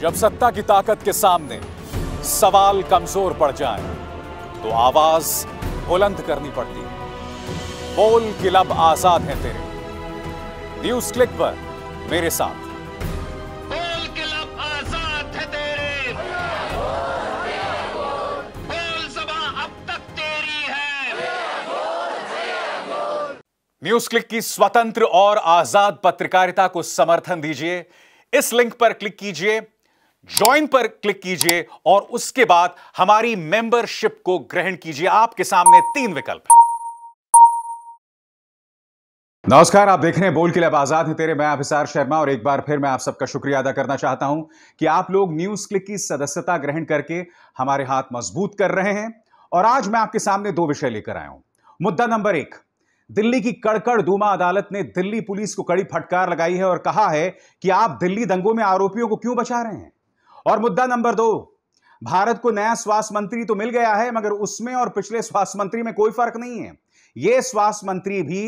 जब सत्ता की ताकत के सामने सवाल कमजोर पड़ जाए तो आवाज बुलंद करनी पड़ती है। बोल क्लब आजाद है तेरे, न्यूज क्लिक पर मेरे साथ। बोल क्लब आजाद है तेरे, बोल सभा अब तक तेरी है। न्यूज क्लिक की स्वतंत्र और आजाद पत्रकारिता को समर्थन दीजिए। इस लिंक पर क्लिक कीजिए, ज्वाइन पर क्लिक कीजिए और उसके बाद हमारी मेंबरशिप को ग्रहण कीजिए। आपके सामने तीन विकल्प हैं। नमस्कार, आप देख रहे हैं बोल क्लब आजाद है तेरे। मैं अभिसार शर्मा और एक बार फिर मैं आप सबका शुक्रिया अदा करना चाहता हूं कि आप लोग न्यूज क्लिक की सदस्यता ग्रहण करके हमारे हाथ मजबूत कर रहे हैं। और आज मैं आपके सामने दो विषय लेकर आया हूं। मुद्दा नंबर 1, दिल्ली की कड़कड़डूमा अदालत ने दिल्ली पुलिस को कड़ी फटकार लगाई है और कहा है कि आप दिल्ली दंगों में आरोपियों को क्यों बचा रहे हैं। और मुद्दा नंबर 2, भारत को नया स्वास्थ्य मंत्री तो मिल गया है मगर उसमें और पिछले स्वास्थ्य मंत्री में कोई फर्क नहीं है। यह स्वास्थ्य मंत्री भी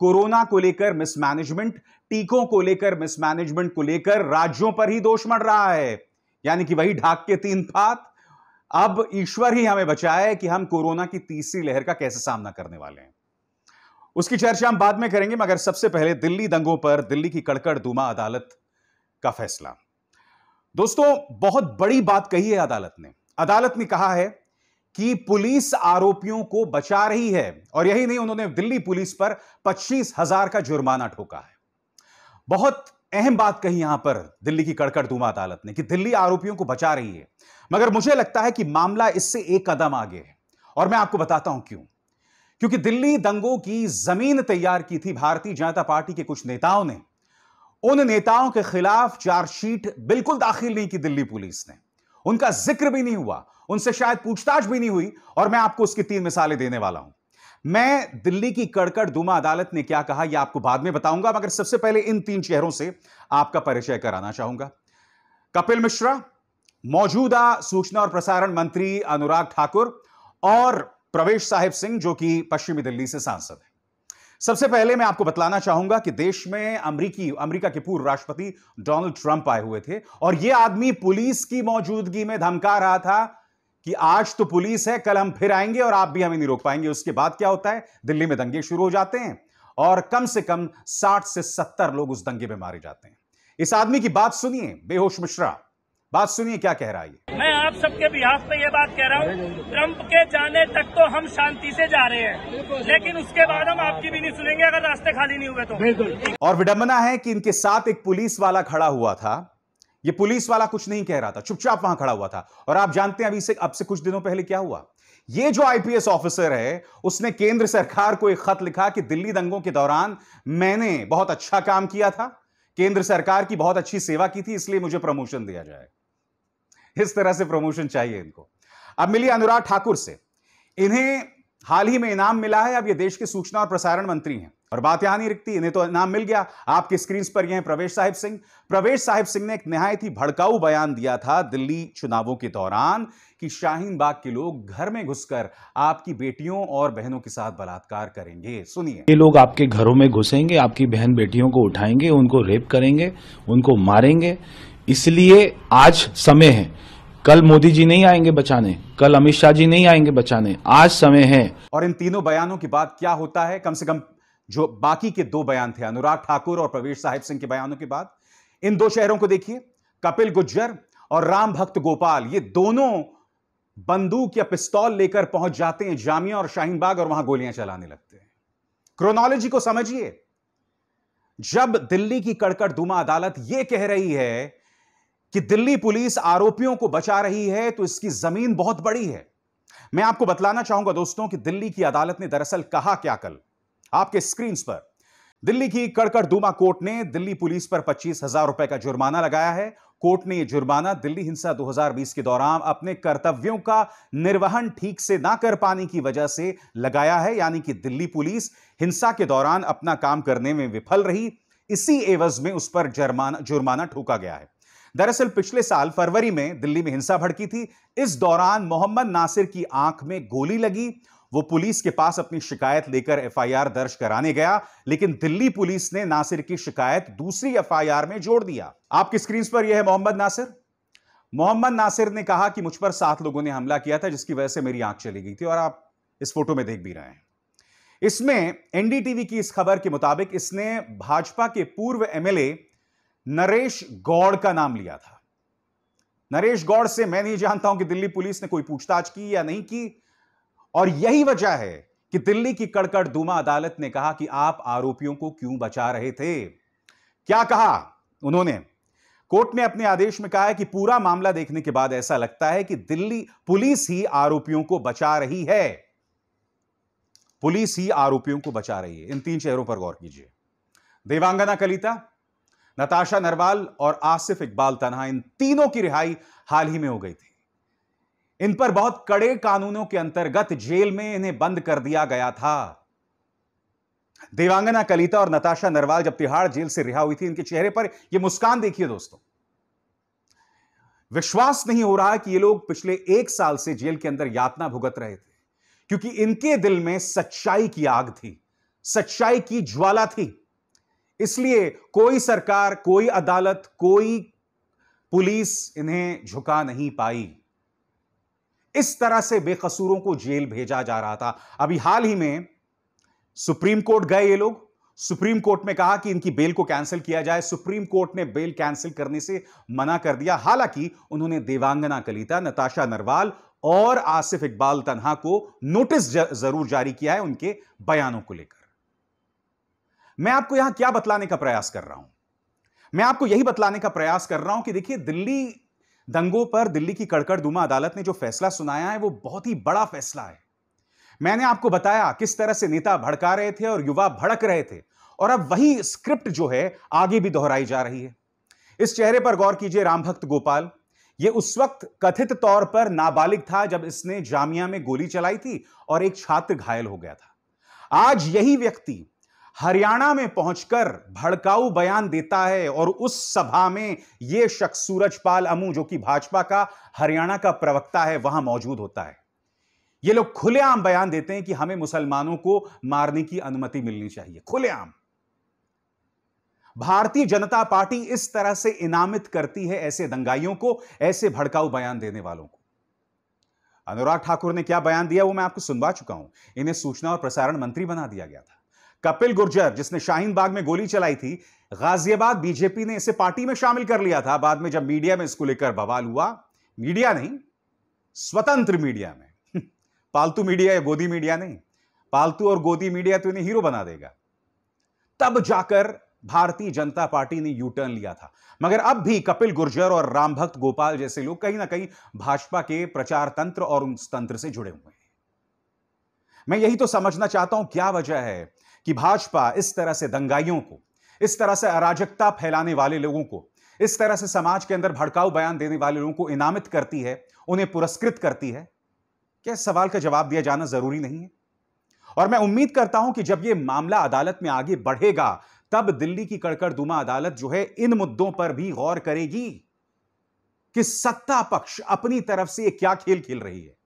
कोरोना को लेकर मिसमैनेजमेंट, टीकों को लेकर मिसमैनेजमेंट को लेकर राज्यों पर ही दोष मढ़ रहा है। यानी कि वही ढाक के तीन पात। अब ईश्वर ही हमें बचाए कि हम कोरोना की तीसरी लहर का कैसे सामना करने वाले हैं, उसकी चर्चा हम बाद में करेंगे। मगर सबसे पहले दिल्ली दंगों पर दिल्ली की कड़कड़डूमा अदालत का फैसला। दोस्तों, बहुत बड़ी बात कही है अदालत ने। अदालत ने कहा है कि पुलिस आरोपियों को बचा रही है और यही नहीं, उन्होंने दिल्ली पुलिस पर 25,000 का जुर्माना ठोका है। बहुत अहम बात कही यहां पर दिल्ली की कड़कड़डूमा अदालत ने कि दिल्ली आरोपियों को बचा रही है। मगर मुझे लगता है कि मामला इससे एक कदम आगे है और मैं आपको बताता हूं क्यों। क्योंकि दिल्ली दंगों की जमीन तैयार की थी भारतीय जनता पार्टी के कुछ नेताओं ने। उन नेताओं के खिलाफ चार्जशीट बिल्कुल दाखिल नहीं की दिल्ली पुलिस ने, उनका जिक्र भी नहीं हुआ, उनसे शायद पूछताछ भी नहीं हुई। और मैं आपको उसकी 3 मिसालें देने वाला हूं। मैं दिल्ली की कड़कड़डूमा अदालत ने क्या कहा यह आपको बाद में बताऊंगा, मगर सबसे पहले इन 3 चेहरों से आपका परिचय कराना चाहूंगा। कपिल मिश्रा, मौजूदा सूचना और प्रसारण मंत्री अनुराग ठाकुर, और प्रवेश साहिब सिंह जो कि पश्चिमी दिल्ली से सांसद हैं। सबसे पहले मैं आपको बतलाना चाहूंगा कि देश में अमेरिका के पूर्व राष्ट्रपति डोनाल्ड ट्रंप आए हुए थे और यह आदमी पुलिस की मौजूदगी में धमका रहा था कि आज तो पुलिस है, कल हम फिर आएंगे और आप भी हमें नहीं रोक पाएंगे। उसके बाद क्या होता है, दिल्ली में दंगे शुरू हो जाते हैं और कम से कम 60 से 70 लोग उस दंगे में मारे जाते हैं। इस आदमी की बात सुनिए, बेहोश मिश्रा, बात सुनिए क्या कह रहा है। मैं आप सबके बिहाफ पे ये बात कह रहा हूँ, ट्रंप के जाने तक तो हम शांति से जा रहे हैं, लेकिन उसके बाद हम आपकी भी नहीं सुनेंगे अगर रास्ते खाली नहीं हुए तो। और विडंबना है कि इनके साथ एक पुलिस वाला खड़ा हुआ था। ये पुलिस वाला कुछ नहीं कह रहा था, चुपचाप वहां खड़ा हुआ था। और आप जानते हैं अभी से अब से कुछ दिनों पहले क्या हुआ। ये जो IPS ऑफिसर है उसने केंद्र सरकार को एक खत लिखा कि दिल्ली दंगों के दौरान मैंने बहुत अच्छा काम किया था, केंद्र सरकार की बहुत अच्छी सेवा की थी, इसलिए मुझे प्रमोशन दिया जाए। इस तरह से प्रमोशन चाहिए इनको। अब मिली अनुराग ठाकुर से, इन्हें हाल ही में इनाम मिला है। अब ये देश के सूचना और प्रसारण मंत्री हैं और बात यहां नहीं रुकती, इन्हें तो इनाम मिल गया। आपके स्क्रीन पर यह है प्रवेश साहिब सिंह। प्रवेश साहिब सिंह ने एक नहायत ही भड़काऊ बयान दिया था दिल्ली चुनावों के दौरान कि शाहीन बाग के लोग घर में घुसकर आपकी बेटियों और बहनों के साथ बलात्कार करेंगे। सुनिए। ये लोग आपके घरों में घुसेंगे, आपकी बहन बेटियों को उठाएंगे, उनको रेप करेंगे, उनको मारेंगे। इसलिए आज समय है, कल मोदी जी नहीं आएंगे बचाने, कल अमित शाह जी नहीं आएंगे बचाने, आज समय है। और इन तीनों बयानों के बाद क्या होता है, कम से कम जो बाकी के 2 बयान थे अनुराग ठाकुर और प्रवेश साहिब सिंह के बयानों के बाद, इन 2 चेहरों को देखिए, कपिल गुर्जर और राम भक्त गोपाल। ये दोनों बंदूक या पिस्तौल लेकर पहुंच जाते हैं जामिया और शाहीनबाग और वहां गोलियां चलाने लगते हैं। क्रोनोलॉजी को समझिए। जब दिल्ली की कड़कड़डूमा अदालत यह कह रही है कि दिल्ली पुलिस आरोपियों को बचा रही है तो इसकी जमीन बहुत बड़ी है। मैं आपको बतलाना चाहूंगा दोस्तों कि दिल्ली की अदालत ने दरअसल कहा क्या। कल आपके स्क्रीन पर दिल्ली की कड़कड़डूमा कोर्ट ने दिल्ली पुलिस पर 25,000 रुपए का जुर्माना लगाया है। कोर्ट ने यह जुर्माना दिल्ली हिंसा 2020 के दौरान अपने कर्तव्यों का निर्वहन ठीक से ना कर पाने की वजह से लगाया है। यानी कि दिल्ली पुलिस हिंसा के दौरान अपना काम करने में विफल रही, इसी एवज में उस पर जुर्माना ठोका गया है। दरअसल पिछले साल फरवरी में दिल्ली में हिंसा भड़की थी। इस दौरान मोहम्मद नासिर की आंख में गोली लगी। वो पुलिस के पास अपनी शिकायत लेकर FIR दर्ज कराने गया, लेकिन दिल्ली पुलिस ने नासिर की शिकायत दूसरी FIR में जोड़ दिया। आपकी स्क्रीन पर यह है मोहम्मद नासिर। मोहम्मद नासिर ने कहा कि मुझ पर 7 लोगों ने हमला किया था जिसकी वजह से मेरी आंख चली गई थी और आप इस फोटो में देख भी रहे हैं। इसमें एनडीटीवी की इस खबर के मुताबिक इसने भाजपा के पूर्व एमएलए नरेश गौड़ का नाम लिया था। नरेश गौड़ से मैं नहीं जानता हूं कि दिल्ली पुलिस ने कोई पूछताछ की या नहीं की और यही वजह है कि दिल्ली की कड़कड़डूमा अदालत ने कहा कि आप आरोपियों को क्यों बचा रहे थे। क्या कहा उन्होंने? कोर्ट ने अपने आदेश में कहा है कि पूरा मामला देखने के बाद ऐसा लगता है कि दिल्ली पुलिस ही आरोपियों को बचा रही है। पुलिस ही आरोपियों को बचा रही है। इन 3 चेहरों पर गौर कीजिए, देवांगना कलिता, नताशा नरवाल और आसिफ इकबाल तन्हा। इन तीनों की रिहाई हाल ही में हो गई थी। इन पर बहुत कड़े कानूनों के अंतर्गत जेल में इन्हें बंद कर दिया गया था। देवांगना कलिता और नताशा नरवाल जब तिहाड़ जेल से रिहा हुई थी, इनके चेहरे पर यह मुस्कान देखिए दोस्तों। विश्वास नहीं हो रहा कि ये लोग पिछले 1 साल से जेल के अंदर यातना भुगत रहे थे, क्योंकि इनके दिल में सच्चाई की आग थी, सच्चाई की ज्वाला थी। इसलिए कोई सरकार, कोई अदालत, कोई पुलिस इन्हें झुका नहीं पाई। इस तरह से बेकसूरों को जेल भेजा जा रहा था। अभी हाल ही में सुप्रीम कोर्ट गए ये लोग। सुप्रीम कोर्ट में कहा कि इनकी बेल को कैंसिल किया जाए। सुप्रीम कोर्ट ने बेल कैंसिल करने से मना कर दिया। हालांकि उन्होंने देवांगना कलिता, नताशा नरवाल और आसिफ इकबाल तन्हा को नोटिस जरूर जारी किया है उनके बयानों को लेकर। मैं आपको यहां क्या बतलाने का प्रयास कर रहा हूं? मैं आपको यही बतलाने का प्रयास कर रहा हूं कि देखिए, दिल्ली दंगों पर दिल्ली की कड़कड़डूमा अदालत ने जो फैसला सुनाया है वो बहुत ही बड़ा फैसला है। मैंने आपको बताया किस तरह से नेता भड़का रहे थे और युवा भड़क रहे थे, और अब वही स्क्रिप्ट जो है आगे भी दोहराई जा रही है। इस चेहरे पर गौर कीजिए, राम भक्त गोपाल। ये उस वक्त कथित तौर पर नाबालिग था जब इसने जामिया में गोली चलाई थी और एक छात्र घायल हो गया था। आज यही व्यक्ति हरियाणा में पहुंचकर भड़काऊ बयान देता है और उस सभा में यह शख्स सूरज पाल अमू, जो कि भाजपा का हरियाणा का प्रवक्ता है, वहां मौजूद होता है। ये लोग खुलेआम बयान देते हैं कि हमें मुसलमानों को मारने की अनुमति मिलनी चाहिए, खुलेआम। भारतीय जनता पार्टी इस तरह से इनामित करती है ऐसे दंगाइयों को, ऐसे भड़काऊ बयान देने वालों को। अनुराग ठाकुर ने क्या बयान दिया वो मैं आपको सुनवा चुका हूं। इन्हें सूचना और प्रसारण मंत्री बना दिया गया था। कपिल गुर्जर, जिसने शाहीन बाग में गोली चलाई थी, गाजियाबाद बीजेपी ने इसे पार्टी में शामिल कर लिया था। बाद में जब मीडिया में इसको लेकर बवाल हुआ, मीडिया नहीं, स्वतंत्र मीडिया में, पालतू मीडिया या गोदी मीडिया नहीं, पालतू और गोदी मीडिया तो इन्हें हीरो बना देगा, तब जाकर भारतीय जनता पार्टी ने यू टर्न लिया था। मगर अब भी कपिल गुर्जर और रामभक्त गोपाल जैसे लोग कहीं ना कहीं भाजपा के प्रचार तंत्र और उस तंत्र से जुड़े हुए हैं। मैं यही तो समझना चाहता हूं, क्या वजह है कि भाजपा इस तरह से दंगाइयों को, इस तरह से अराजकता फैलाने वाले लोगों को, इस तरह से समाज के अंदर भड़काऊ बयान देने वाले लोगों को इनामित करती है, उन्हें पुरस्कृत करती है? क्या इस सवाल का जवाब दिया जाना जरूरी नहीं है? और मैं उम्मीद करता हूं कि जब यह मामला अदालत में आगे बढ़ेगा, तब दिल्ली की कड़कड़डूमा अदालत जो है इन मुद्दों पर भी गौर करेगी कि सत्ता पक्ष अपनी तरफ से क्या खेल खेल रही है।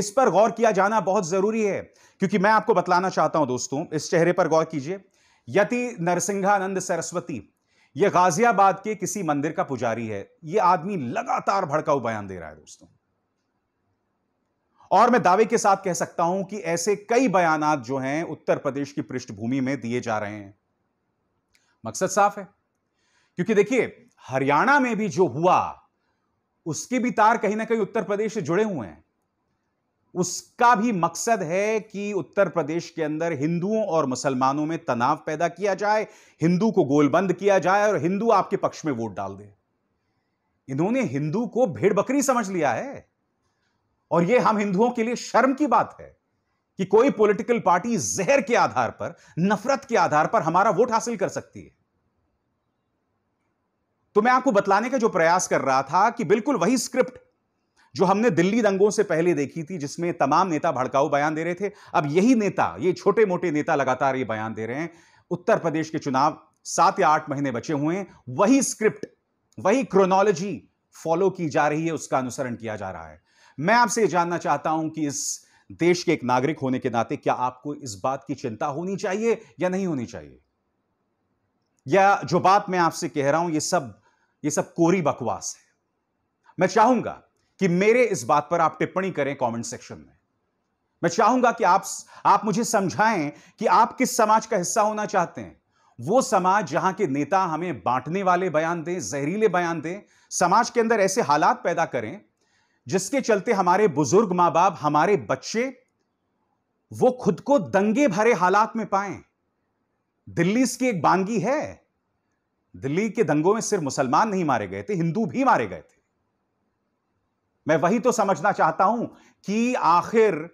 इस पर गौर किया जाना बहुत जरूरी है, क्योंकि मैं आपको बतलाना चाहता हूं दोस्तों, इस चेहरे पर गौर कीजिए, यति नरसिंघानंद सरस्वती। यह गाजियाबाद के किसी मंदिर का पुजारी है। यह आदमी लगातार भड़काऊ बयान दे रहा है दोस्तों, और मैं दावे के साथ कह सकता हूं कि ऐसे कई बयानात जो हैं उत्तर प्रदेश की पृष्ठभूमि में दिए जा रहे हैं। मकसद साफ है, क्योंकि देखिए, हरियाणा में भी जो हुआ उसके भी तार कहीं ना कहीं उत्तर प्रदेश से जुड़े हुए हैं। उसका भी मकसद है कि उत्तर प्रदेश के अंदर हिंदुओं और मुसलमानों में तनाव पैदा किया जाए, हिंदू को गोलबंद किया जाए और हिंदू आपके पक्ष में वोट डाल दे। इन्होंने हिंदू को भेड़ बकरी समझ लिया है, और यह हम हिंदुओं के लिए शर्म की बात है कि कोई पॉलिटिकल पार्टी जहर के आधार पर, नफरत के आधार पर हमारा वोट हासिल कर सकती है। तो मैं आपको बतलाने का जो प्रयास कर रहा था कि बिल्कुल वही स्क्रिप्ट जो हमने दिल्ली दंगों से पहले देखी थी, जिसमें तमाम नेता भड़काऊ बयान दे रहे थे, अब यही नेता, ये छोटे मोटे नेता लगातार ये बयान दे रहे हैं। उत्तर प्रदेश के चुनाव 7 या 8 महीने बचे हुए हैं, वही स्क्रिप्ट, वही क्रोनोलॉजी फॉलो की जा रही है, उसका अनुसरण किया जा रहा है। मैं आपसे जानना चाहता हूं कि इस देश के एक नागरिक होने के नाते क्या आपको इस बात की चिंता होनी चाहिए या नहीं होनी चाहिए? या जो बात मैं आपसे कह रहा हूं, ये सब कोरी बकवास है, मैं चाहूंगा कि मेरे इस बात पर आप टिप्पणी करें कमेंट सेक्शन में। मैं चाहूंगा कि आप मुझे समझाएं कि आप किस समाज का हिस्सा होना चाहते हैं। वो समाज जहां के नेता हमें बांटने वाले बयान दें, जहरीले बयान दें, समाज के अंदर ऐसे हालात पैदा करें जिसके चलते हमारे बुजुर्ग मां बाप, हमारे बच्चे वो खुद को दंगे भरे हालात में पाएं। दिल्ली इसकी एक बांगी है। दिल्ली के दंगों में सिर्फ मुसलमान नहीं मारे गए थे, हिंदू भी मारे गए थे। मैं वही तो समझना चाहता हूं कि आखिर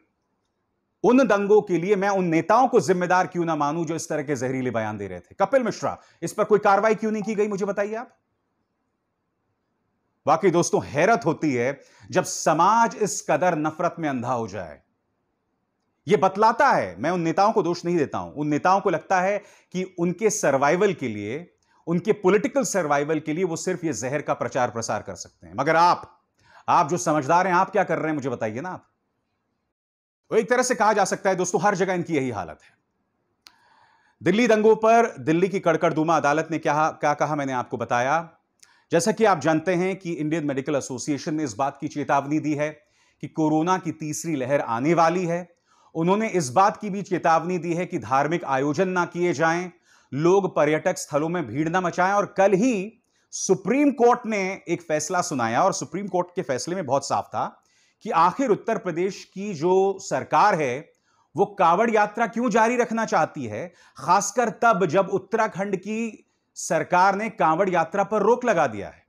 उन दंगों के लिए मैं उन नेताओं को जिम्मेदार क्यों ना मानूं जो इस तरह के जहरीले बयान दे रहे थे। कपिल मिश्रा, इस पर कोई कार्रवाई क्यों नहीं की गई, मुझे बताइए आप। वाकई दोस्तों हैरत होती है जब समाज इस कदर नफरत में अंधा हो जाए। यह बतलाता है, मैं उन नेताओं को दोष नहीं देता हूं, उन नेताओं को लगता है कि उनके सर्वाइवल के लिए, उनके पॉलिटिकल सर्वाइवल के लिए वो सिर्फ ये जहर का प्रचार प्रसार कर सकते हैं। मगर आप जो समझदार हैं, आप क्या कर रहे हैं मुझे बताइए ना। आप एक तरह से कहा जा सकता है दोस्तों हर जगह इनकी यही हालत है। दिल्ली दंगों पर दिल्ली की कड़कड़डूमा अदालत ने क्या कहा मैंने आपको बताया। जैसा कि आप जानते हैं कि इंडियन मेडिकल एसोसिएशन ने इस बात की चेतावनी दी है कि कोरोना की तीसरी लहर आने वाली है। उन्होंने इस बात की भी चेतावनी दी है कि धार्मिक आयोजन ना किए जाएं, लोग पर्यटक स्थलों में भीड़ ना मचाएं। और कल ही सुप्रीम कोर्ट ने एक फैसला सुनाया और सुप्रीम कोर्ट के फैसले में बहुत साफ था कि आखिर उत्तर प्रदेश की जो सरकार है वो कावड़ यात्रा क्यों जारी रखना चाहती है, खासकर तब जब उत्तराखंड की सरकार ने कांवड़ यात्रा पर रोक लगा दिया है।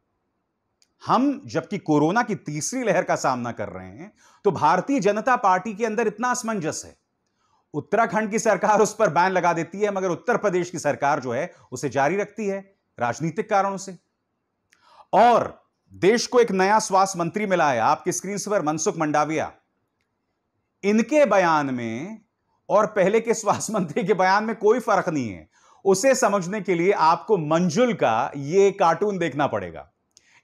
हम जबकि कोरोना की तीसरी लहर का सामना कर रहे हैं, तो भारतीय जनता पार्टी के अंदर इतना असमंजस है। उत्तराखंड की सरकार उस पर बैन लगा देती है मगर उत्तर प्रदेश की सरकार जो है उसे जारी रखती है राजनीतिक कारणों से। और देश को एक नया स्वास्थ्य मंत्री मिला है, आपकी स्क्रीन पर मनसुख मंडाविया। इनके बयान में और पहले के स्वास्थ्य मंत्री के बयान में कोई फर्क नहीं है। उसे समझने के लिए आपको मंजुल का यह कार्टून देखना पड़ेगा।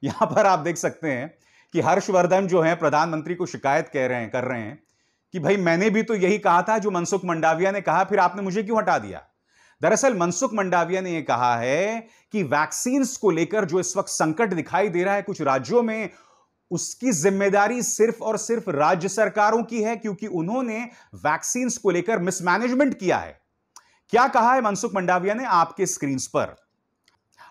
यहां पर आप देख सकते हैं कि हर्षवर्धन जो है प्रधानमंत्री को शिकायत कर रहे हैं कि भाई मैंने भी तो यही कहा था जो मनसुख मंडाविया ने कहा, फिर आपने मुझे क्यों हटा दिया। दरअसल मनसुख मंडाविया ने यह कहा है कि वैक्सीन्स को लेकर जो इस वक्त संकट दिखाई दे रहा है कुछ राज्यों में, उसकी जिम्मेदारी सिर्फ और सिर्फ राज्य सरकारों की है, क्योंकि उन्होंने वैक्सीन्स को लेकर मिसमैनेजमेंट किया है। क्या कहा है मनसुख मंडाविया ने, आपके स्क्रीन पर।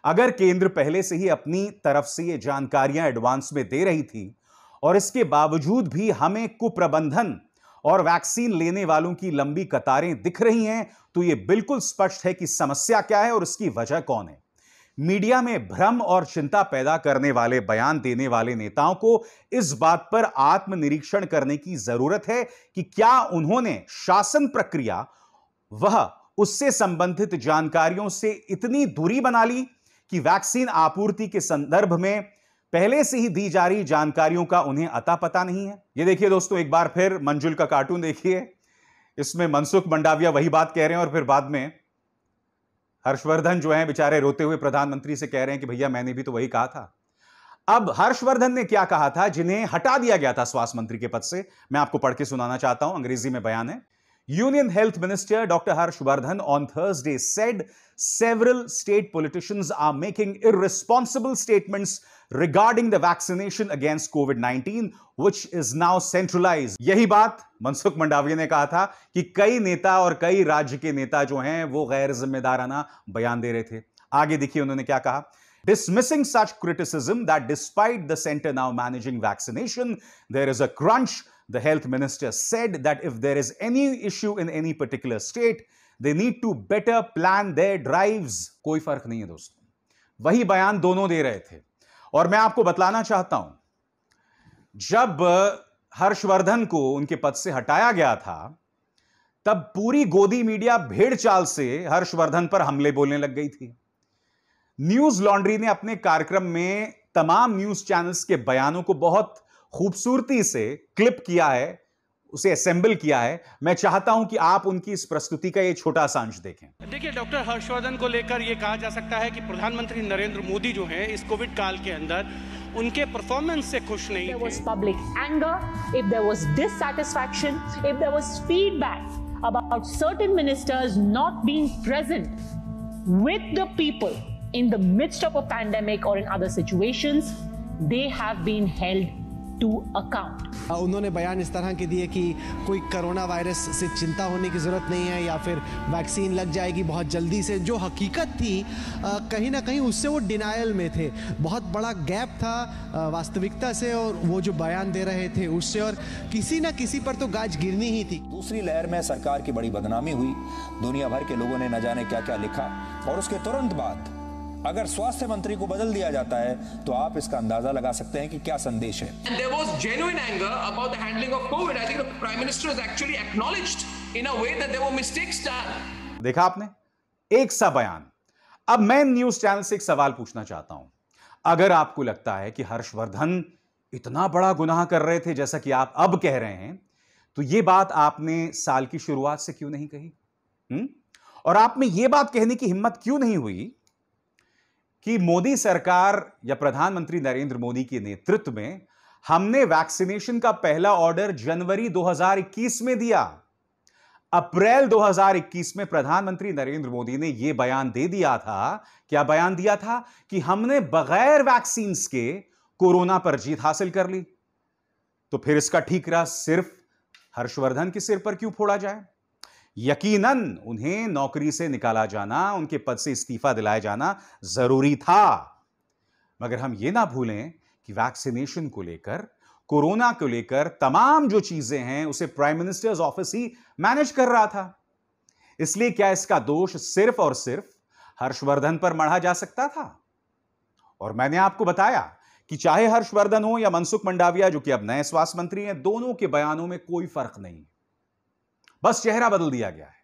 अगर केंद्र पहले से ही अपनी तरफ से ये जानकारियां एडवांस में दे रही थी और इसके बावजूद भी हमें कुप्रबंधन और वैक्सीन लेने वालों की लंबी कतारें दिख रही हैं, तो यह बिल्कुल स्पष्ट है कि समस्या क्या है और इसकी वजह कौन है। मीडिया में भ्रम और चिंता पैदा करने वाले बयान देने वाले नेताओं को इस बात पर आत्मनिरीक्षण करने की जरूरत है कि क्या उन्होंने शासन प्रक्रिया वह उससे संबंधित जानकारियों से इतनी दूरी बना ली कि वैक्सीन आपूर्ति के संदर्भ में पहले से ही दी जा रही जानकारियों का उन्हें अता पता नहीं है। ये देखिए दोस्तों एक बार फिर मंजुल का कार्टून देखिए। इसमें मनसुख मंडाविया वही बात कह रहे हैं और फिर बाद में हर्षवर्धन जो है बेचारे रोते हुए प्रधानमंत्री से कह रहे हैं कि भैया मैंने भी तो वही कहा था। अब हर्षवर्धन ने क्या कहा था जिन्हें हटा दिया गया था स्वास्थ्य मंत्री के पद से, मैं आपको पढ़ के सुनाना चाहता हूं। अंग्रेजी में बयान है। Union Health Minister Dr. Harsh Vardhan on Thursday said several state politicians are making irresponsible statements regarding the vaccination against COVID-19, which is now centralized. यही बात मनसुख मंडाविया ने कहा था कि कई नेता और कई राज्य के नेता जो हैं वो गैर जिम्मेदाराना बयान दे रहे थे। आगे देखिए उन्होंने क्या कहा। Dismissing such criticism that despite the center now managing vaccination, there is a crunch. The health minister said that if there is any issue in any particular state, they need to better plan their drives. कोई फर्क नहीं है दोस्तों, वही बयान दोनों दे रहे थे। और मैं आपको बतलाना चाहता हूं, जब हर्षवर्धन को उनके पद से हटाया गया था तब पूरी गोदी मीडिया भेड़ चाल से हर्षवर्धन पर हमले बोलने लग गई थी। न्यूज लॉन्ड्री ने अपने कार्यक्रम में तमाम न्यूज चैनल्स के बयानों को बहुत खूबसूरती से क्लिप किया है, उसे असेंबल किया है। मैं चाहता हूं कि आप उनकी इस प्रस्तुति का ये छोटा सांश देखें। देखिए डॉक्टर हर्षवर्धन को लेकर ये कहा जा सकता है कि प्रधानमंत्री नरेंद्र मोदी जो हैं इस कोविड काल के अंदर उनके परफॉर्मेंस से खुश नहीं थे। If there was public anger, if there was dissatisfaction, if there was feedback about certain ministers not being present with the people in the midst of a pandemic or in other situations, they have been held to account. उन्होंने बयान इस तरह के दिए कि कोई corona virus से चिंता होने की ज़रूरत नहीं है या फिर वैक्सीन लग जाएगी बहुत जल्दी से, जो हकीकत थी कहीं ना कहीं उससे वो डिनायल में थे, बहुत बड़ा गैप था वास्तविकता से और वो जो बयान दे रहे थे उससे, और किसी ना किसी पर तो गाज गिरनी ही थी। दूसरी लहर में सरकार की बड़ी बदनामी हुई, दुनिया भर के लोगों ने न जाने क्या क्या लिखा, और उसके तुरंत बाद अगर स्वास्थ्य मंत्री को बदल दिया जाता है तो आप इसका अंदाजा लगा सकते हैं कि क्या संदेश है। There was genuine anger about the handling of COVID. I think the Prime Minister has actually acknowledged in a way that there were mistakes done. देखा आपने एक सा बयान। अब मैं न्यूज चैनल से एक सवाल पूछना चाहता हूं, अगर आपको लगता है कि हर्षवर्धन इतना बड़ा गुनाह कर रहे थे जैसा कि आप अब कह रहे हैं, तो यह बात आपने साल की शुरुआत से क्यों नहीं कही और आप में यह बात कहने की हिम्मत क्यों नहीं हुई कि मोदी सरकार या प्रधानमंत्री नरेंद्र मोदी के नेतृत्व में हमने वैक्सीनेशन का पहला ऑर्डर जनवरी 2021 में दिया, अप्रैल 2021 में प्रधानमंत्री नरेंद्र मोदी ने यह बयान दे दिया था, क्या बयान दिया था, कि हमने बगैर वैक्सीन्स के कोरोना पर जीत हासिल कर ली। तो फिर इसका ठीकरा सिर्फ हर्षवर्धन के सिर पर क्यों फोड़ा जाए। यकीनन उन्हें नौकरी से निकाला जाना, उनके पद से इस्तीफा दिलाया जाना जरूरी था, मगर हम यह ना भूलें कि वैक्सीनेशन को लेकर, कोरोना को लेकर तमाम जो चीजें हैं उसे प्राइम मिनिस्टर्स ऑफिस ही मैनेज कर रहा था। इसलिए क्या इसका दोष सिर्फ और सिर्फ हर्षवर्धन पर मढ़ा जा सकता था। और मैंने आपको बताया कि चाहे हर्षवर्धन हो या मनसुख मंडाविया जो कि अब नए स्वास्थ्य मंत्री हैं, दोनों के बयानों में कोई फर्क नहीं, बस चेहरा बदल दिया गया है।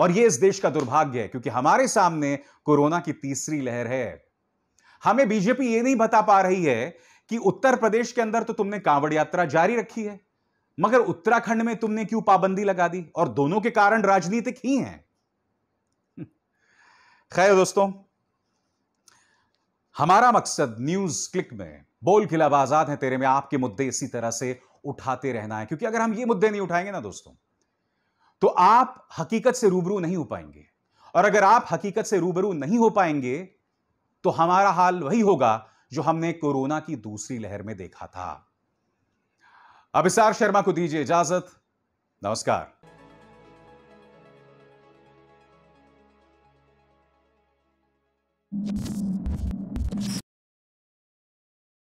और यह इस देश का दुर्भाग्य है क्योंकि हमारे सामने कोरोना की तीसरी लहर है। हमें बीजेपी यह नहीं बता पा रही है कि उत्तर प्रदेश के अंदर तो तुमने कांवड़ यात्रा जारी रखी है, मगर उत्तराखंड में तुमने क्यों पाबंदी लगा दी, और दोनों के कारण राजनीतिक ही हैं। खैर दोस्तों, हमारा मकसद न्यूज क्लिक में, बोल क्लब आजाद है तेरे में, आपके मुद्दे इसी तरह से उठाते रहना है, क्योंकि अगर हम ये मुद्दे नहीं उठाएंगे ना दोस्तों, तो आप हकीकत से रूबरू नहीं हो पाएंगे, और अगर आप हकीकत से रूबरू नहीं हो पाएंगे तो हमारा हाल वही होगा जो हमने कोरोना की दूसरी लहर में देखा था। अभिसार शर्मा को दीजिए इजाजत, नमस्कार।